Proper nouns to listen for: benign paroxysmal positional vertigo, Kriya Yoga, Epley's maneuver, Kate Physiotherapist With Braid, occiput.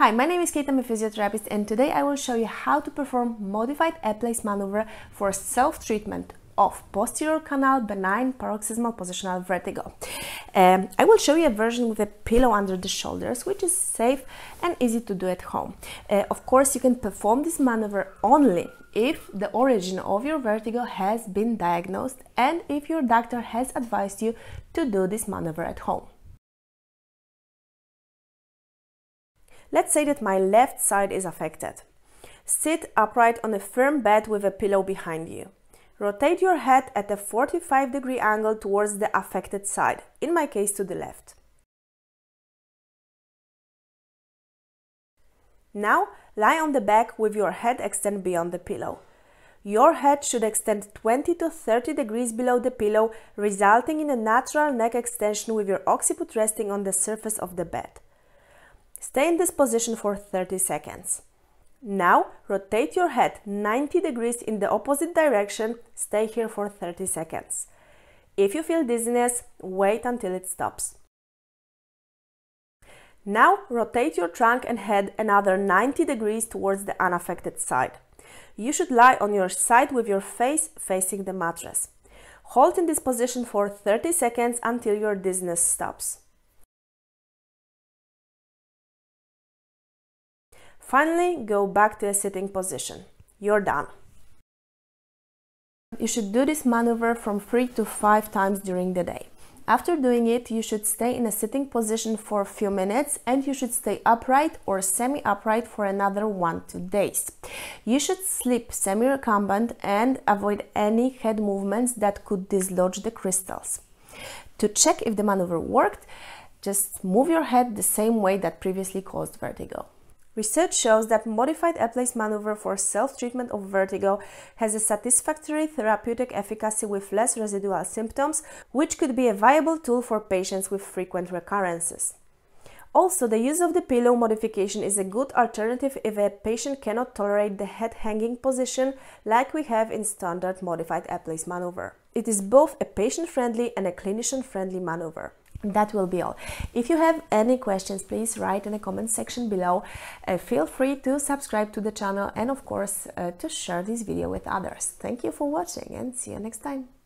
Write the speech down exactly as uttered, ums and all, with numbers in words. Hi, my name is Kate, I'm a physiotherapist, and today I will show you how to perform modified Epley's maneuver for self-treatment of posterior canal benign paroxysmal positional vertigo. Um, I will show you a version with a pillow under the shoulders, which is safe and easy to do at home. Uh, of course, you can perform this maneuver only if the origin of your vertigo has been diagnosed and if your doctor has advised you to do this maneuver at home. Let's say that my left side is affected. Sit upright on a firm bed with a pillow behind you. Rotate your head at a forty-five degree angle towards the affected side, in my case to the left. Now, lie on the back with your head extended beyond the pillow. Your head should extend twenty to thirty degrees below the pillow, resulting in a natural neck extension with your occiput resting on the surface of the bed. Stay in this position for thirty seconds. Now, rotate your head ninety degrees in the opposite direction. Stay here for thirty seconds. If you feel dizziness, wait until it stops. Now, rotate your trunk and head another ninety degrees towards the unaffected side. You should lie on your side with your face facing the mattress. Hold in this position for thirty seconds until your dizziness stops. Finally, go back to a sitting position. You're done. You should do this maneuver from three to five times during the day. After doing it, you should stay in a sitting position for a few minutes, and you should stay upright or semi-upright for another one to two days. You should sleep semi-recumbent and avoid any head movements that could dislodge the crystals. To check if the maneuver worked, just move your head the same way that previously caused vertigo. Research shows that modified Epley's maneuver for self-treatment of vertigo has a satisfactory therapeutic efficacy with less residual symptoms, which could be a viable tool for patients with frequent recurrences. Also, the use of the pillow modification is a good alternative if a patient cannot tolerate the head-hanging position like we have in standard modified Epley's maneuver. It is both a patient-friendly and a clinician-friendly maneuver. That will be all. If you have any questions, please write in the comment section below. Uh, feel free to subscribe to the channel and of course uh, to share this video with others. Thank you for watching and see you next time.